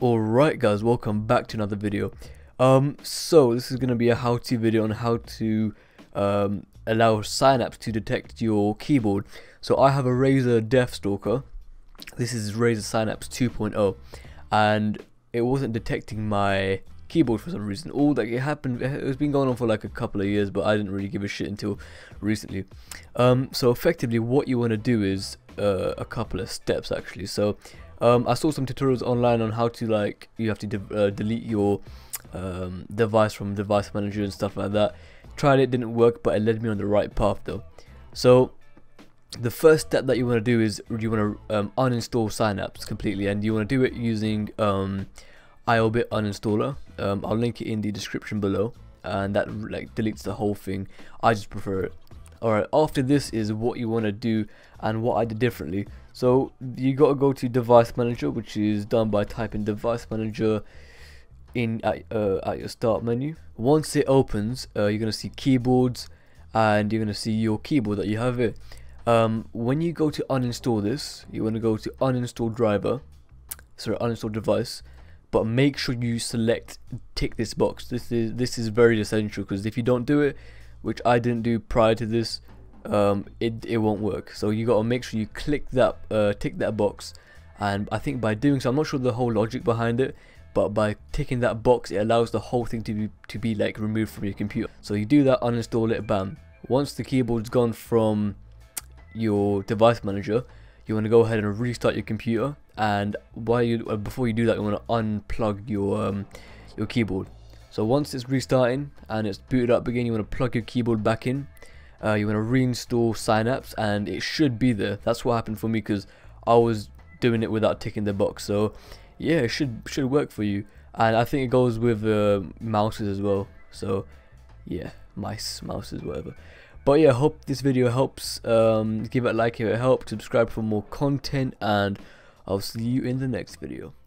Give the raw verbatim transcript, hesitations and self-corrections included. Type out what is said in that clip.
Alright guys, welcome back to another video. Um, so this is going to be a how-to video on how to um, allow Synapse to detect your keyboard. So I have a Razer Deathstalker. This is Razer Synapse two point oh, and it wasn't detecting my keyboard for some reason. All that it happened, it was been going on for like a couple of years, but I didn't really give a shit until recently. Um, so effectively, what you want to do is uh, a couple of steps actually. So Um, I saw some tutorials online on how to, like, you have to de uh, delete your um, device from device manager and stuff like that. Tried it, didn't work, but it led me on the right path though. So the first step that you want to do is you want to um, uninstall Synapse completely, and you want to do it using um, IObit uninstaller. Um, I'll link it in the description below, and that like deletes the whole thing. I just prefer it. Alright, after this is what you want to do and what I did differently. So you got to go to device manager, which is done by typing device manager in at, uh, at your start menu. Once it opens, uh, you're going to see keyboards, and you're going to see your keyboard that you have here. Um, when you go to uninstall this, you want to go to uninstall driver, sorry, uninstall device. But make sure you select, tick this box. This is, this is very essential, because if you don't do it, which I didn't do prior to this, um, it, it won't work. So you gotta make sure you click that, uh, tick that box, and I think by doing so, I'm not sure the whole logic behind it, but by ticking that box, it allows the whole thing to be, to be like removed from your computer. So you do that, uninstall it, bam. Once the keyboard's gone from your device manager, you wanna go ahead and restart your computer, and while you, uh, before you do that, you wanna unplug your, um, your keyboard. So once it's restarting and it's booted up again, you want to plug your keyboard back in. Uh, you want to reinstall Synapse, and it should be there. That's what happened for me, because I was doing it without ticking the box. So yeah, it should should work for you. And I think it goes with uh, mouses as well. So yeah, mice, mouses, whatever. But yeah, hope this video helps. Um, give it a like if it helped. Subscribe for more content, and I'll see you in the next video.